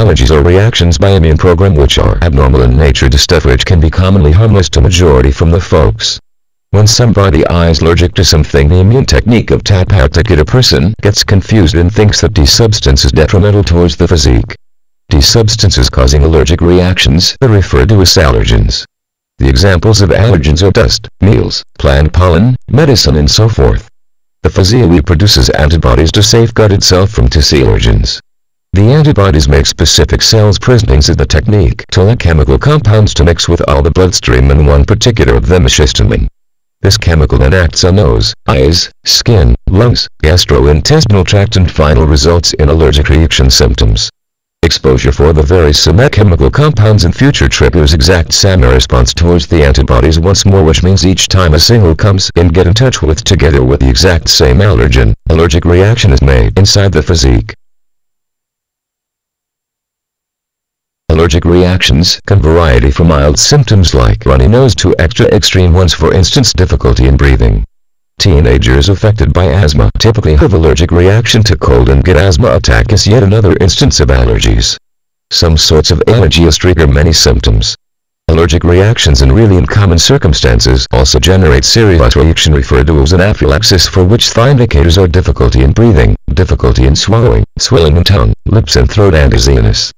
allergies are reactions by immune program which are abnormal in nature to stuff which can be commonly harmless to majority from the folks. When somebody is allergic to something, the immune technique of tap out that get a person gets confused and thinks that the substance is detrimental towards the physique. The substances causing allergic reactions are referred to as allergens. The examples of allergens are dust, meals, plant pollen, medicine and so forth. The physique produces antibodies to safeguard itself from these allergens. The antibodies make specific cells present in the technique to allow chemical compounds to mix with all the bloodstream, and one particular of them is histamine. This chemical acts on nose, eyes, skin, lungs, gastrointestinal tract, and final results in allergic reaction symptoms. Exposure for the very same chemical compounds in future triggers exact same response towards the antibodies once more, which means each time a single comes and get in touch with together with the exact same allergen, allergic reaction is made inside the physique. Allergic reactions can vary from mild symptoms like runny nose to extra extreme ones, for instance difficulty in breathing. Teenagers affected by asthma typically have allergic reaction to cold and get asthma attack is yet another instance of allergies. Some sorts of allergies trigger many symptoms. Allergic reactions in really uncommon circumstances also generate serious reaction referred to as anaphylaxis, for which the indicators are difficulty in breathing, difficulty in swallowing, swelling in tongue, lips and throat, and dizziness.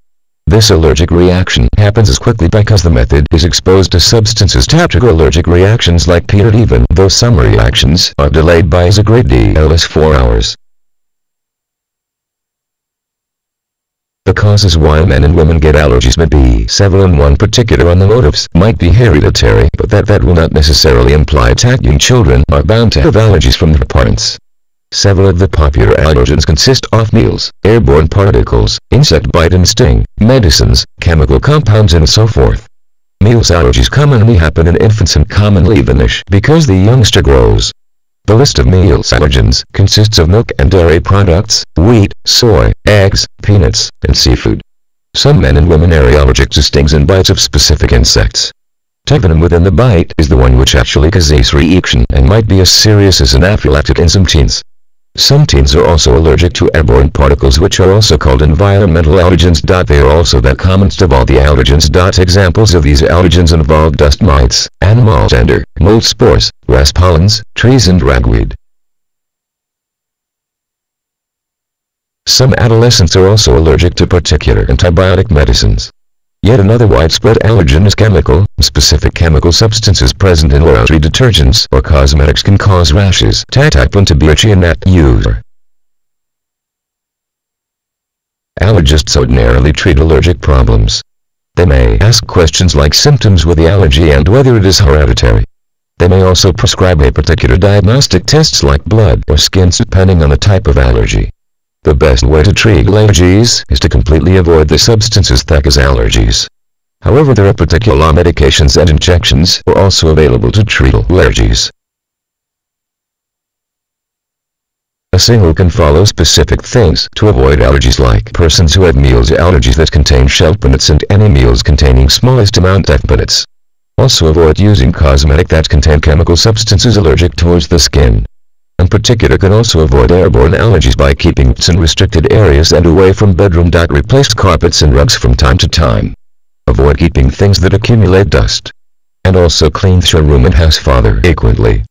This allergic reaction happens as quickly because the method is exposed to substances that trigger allergic reactions like peanut, even though some reactions are delayed by as a great deal as 4 hours. The causes why men and women get allergies may be several, and one particular on the motives might be hereditary, but that will not necessarily imply that young children are bound to have allergies from their parents. Several of the popular allergens consist of meals, airborne particles, insect bite and sting, medicines, chemical compounds and so forth. Meals allergies commonly happen in infants and commonly vanish because the youngster grows. The list of meals allergens consists of milk and dairy products, wheat, soy, eggs, peanuts, and seafood. Some men and women are allergic to stings and bites of specific insects. The venom within the bite is the one which actually causes reaction and might be as serious as anaphylactic in some teens. Some teens are also allergic to airborne particles, which are also called environmental allergens. They are also the commonest of all the allergens. Examples of these allergens involve dust mites, animal dander, mold spores, rust pollens, trees and ragweed. Some adolescents are also allergic to particular antibiotic medicines. Yet another widespread allergen is chemical. Specific chemical substances present in laundry detergents or cosmetics can cause rashes that happen to be itchy and that user. Allergists ordinarily treat allergic problems. They may ask questions like symptoms with the allergy and whether it is hereditary. They may also prescribe a particular diagnostic tests like blood or skin depending on the type of allergy. The best way to treat allergies is to completely avoid the substances that cause allergies. However, there are particular medications and injections are also available to treat allergies. A single can follow specific things to avoid allergies, like persons who have meals allergies that contain shell peanuts and any meals containing smallest amount of peanuts. Also avoid using cosmetic that contain chemical substances allergic towards the skin. In particular, can also avoid airborne allergies by keeping in restricted areas and away from bedroom. Replace carpets and rugs from time to time. Avoid keeping things that accumulate dust. And also clean your room and house frequently.